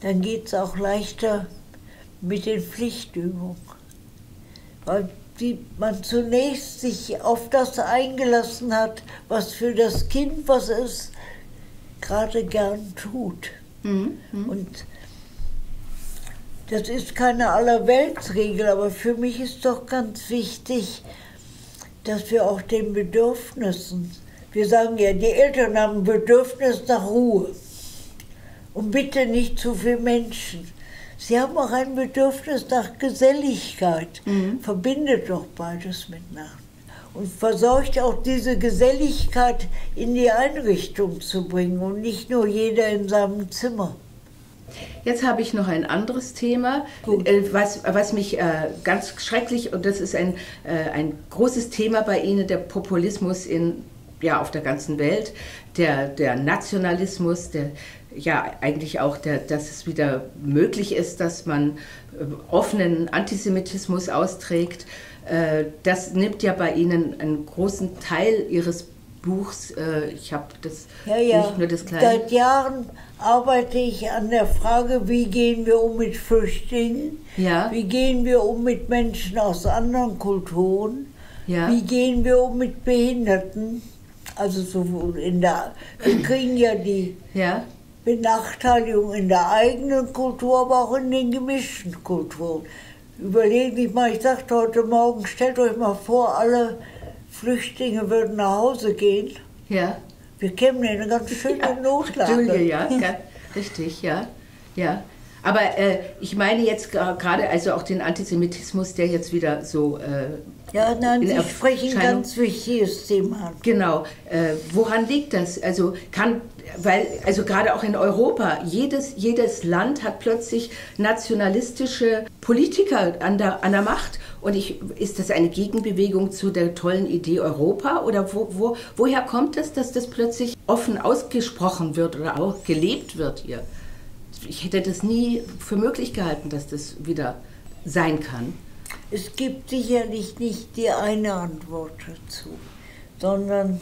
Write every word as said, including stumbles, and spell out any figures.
dann geht es auch leichter mit den Pflichtübungen, weil die man zunächst sich auf das eingelassen hat, was für das Kind, was es gerade gern tut. Mhm. Und das ist keine Allerweltsregel, aber für mich ist doch ganz wichtig, dass wir auch den Bedürfnissen, wir sagen ja, die Eltern haben ein Bedürfnis nach Ruhe und bitte nicht zu viele Menschen. Sie haben auch ein Bedürfnis nach Geselligkeit, mhm. verbindet doch beides miteinander und versorgt auch diese Geselligkeit in die Einrichtung zu bringen und nicht nur jeder in seinem Zimmer. Jetzt habe ich noch ein anderes Thema, was, was mich äh, ganz schrecklich, und das ist ein, äh, ein großes Thema bei Ihnen, der Populismus in, ja, auf der ganzen Welt, der, der Nationalismus, der, ja, eigentlich auch, der, dass es wieder möglich ist, dass man äh, offenen Antisemitismus austrägt. Äh, das nimmt ja bei Ihnen einen großen Teil Ihres Buchs, äh, ich habe das ja, ja. nicht nur das kleine. Seit Jahren arbeite ich an der Frage, wie gehen wir um mit Flüchtlingen, ja. wie gehen wir um mit Menschen aus anderen Kulturen, ja. wie gehen wir um mit Behinderten. Also so in der, wir kriegen ja die ja. Benachteiligung in der eigenen Kultur, aber auch in den gemischten Kulturen. Überlegt euch mal, ich sagte heute Morgen, stellt euch mal vor, alle Flüchtlinge würden nach Hause gehen, ja. wir kämen in eine ganz schöne ja. Notlage. Entschuldige, ja, ja, richtig, ja, ja. Aber äh, ich meine jetzt gerade also auch den Antisemitismus, der jetzt wieder so... Äh, ja, nein, Sie sprechen ein ganz wichtiges Thema. Genau. Äh, woran liegt das? Also kann, weil, also gerade auch in Europa, jedes, jedes Land hat plötzlich nationalistische Politiker an der, an der Macht. Und ich, ist das eine Gegenbewegung zu der tollen Idee Europa? Oder wo, wo, woher kommt es, dass das plötzlich offen ausgesprochen wird oder auch gelebt wird hier? Ich hätte das nie für möglich gehalten, dass das wieder sein kann. Es gibt sicherlich nicht die eine Antwort dazu, sondern